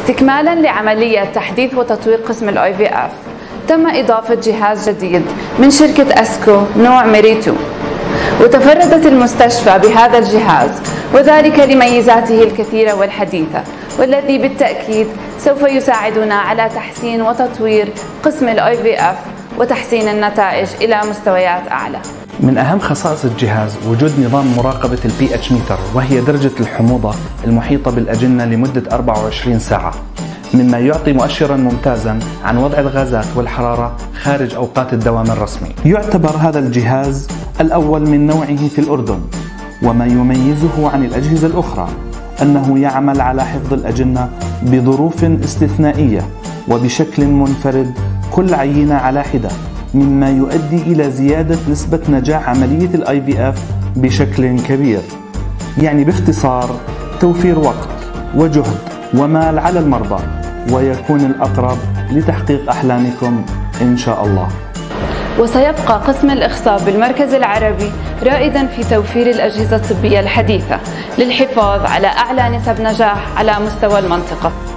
استكمالا لعملية تحديث وتطوير قسم ال IVF، تم إضافة جهاز جديد من شركة أسكو نوع ميري 2، وتفردت المستشفى بهذا الجهاز وذلك لميزاته الكثيرة والحديثة، والذي بالتأكيد سوف يساعدنا على تحسين وتطوير قسم ال IVF وتحسين النتائج إلى مستويات أعلى. من أهم خصائص الجهاز وجود نظام مراقبة pH ميتر، وهي درجة الحموضة المحيطة بالأجنة لمدة 24 ساعة، مما يعطي مؤشرا ممتازا عن وضع الغازات والحرارة خارج أوقات الدوام الرسمي. يعتبر هذا الجهاز الأول من نوعه في الأردن، وما يميزه عن الأجهزة الأخرى أنه يعمل على حفظ الأجنة بظروف استثنائية وبشكل منفرد، كل عينة على حدة، مما يؤدي إلى زيادة نسبة نجاح عملية ال IVF بشكل كبير. يعني باختصار توفير وقت وجهد ومال على المرضى، ويكون الأقرب لتحقيق أحلامكم إن شاء الله. وسيبقى قسم الإخصاب بالمركز العربي رائدا في توفير الأجهزة الطبية الحديثة للحفاظ على أعلى نسب نجاح على مستوى المنطقة.